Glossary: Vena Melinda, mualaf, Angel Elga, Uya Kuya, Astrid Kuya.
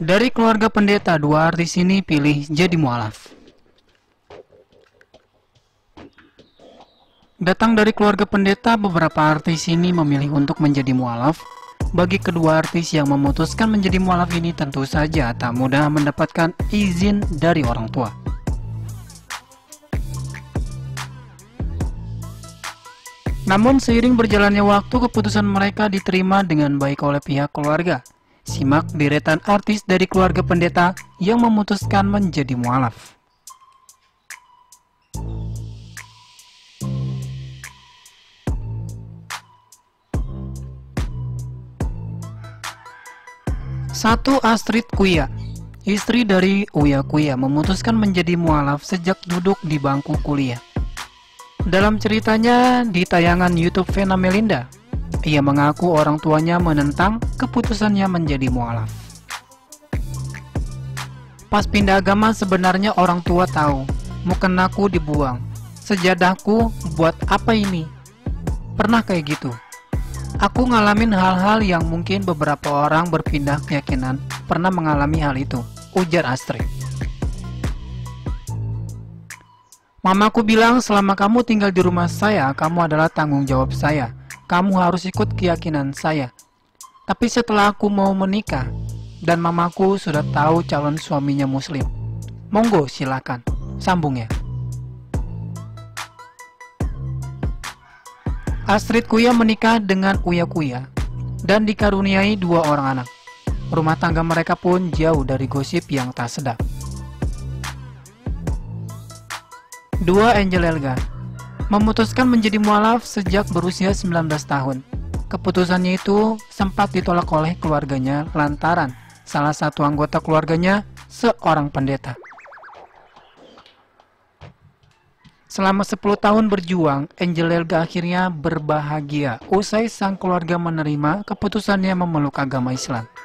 Dari keluarga pendeta, dua artis ini pilih jadi mualaf. Datang dari keluarga pendeta, beberapa artis ini memilih untuk menjadi mualaf. Bagi kedua artis yang memutuskan menjadi mualaf ini tentu saja tak mudah mendapatkan izin dari orang tua. Namun seiring berjalannya waktu, keputusan mereka diterima dengan baik oleh pihak keluarga. Simak deretan artis dari keluarga pendeta yang memutuskan menjadi mualaf. Satu, Astrid Kuya, istri dari Uya Kuya, memutuskan menjadi mualaf sejak duduk di bangku kuliah. Dalam ceritanya di tayangan YouTube Vena Melinda, ia mengaku orang tuanya menentang keputusannya menjadi mualaf. Pas pindah agama sebenarnya orang tua tahu, mukenaku dibuang, sejadahku buat apa ini? Pernah kayak gitu. Aku ngalamin hal-hal yang mungkin beberapa orang berpindah keyakinan pernah mengalami hal itu, ujar Astrid. Mamaku bilang selama kamu tinggal di rumah saya, kamu adalah tanggung jawab saya. Kamu harus ikut keyakinan saya. Tapi setelah aku mau menikah dan mamaku sudah tahu calon suaminya muslim, monggo silakan, sambungnya. Astrid Kuya menikah dengan Uya Kuya dan dikaruniai dua orang anak. Rumah tangga mereka pun jauh dari gosip yang tak sedap. Dua, Angel Elga memutuskan menjadi mualaf sejak berusia 19 tahun. Keputusannya itu sempat ditolak oleh keluarganya lantaran salah satu anggota keluarganya seorang pendeta. Selama 10 tahun berjuang, Angel Elga akhirnya berbahagia usai sang keluarga menerima keputusannya memeluk agama Islam.